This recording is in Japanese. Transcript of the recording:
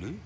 ね。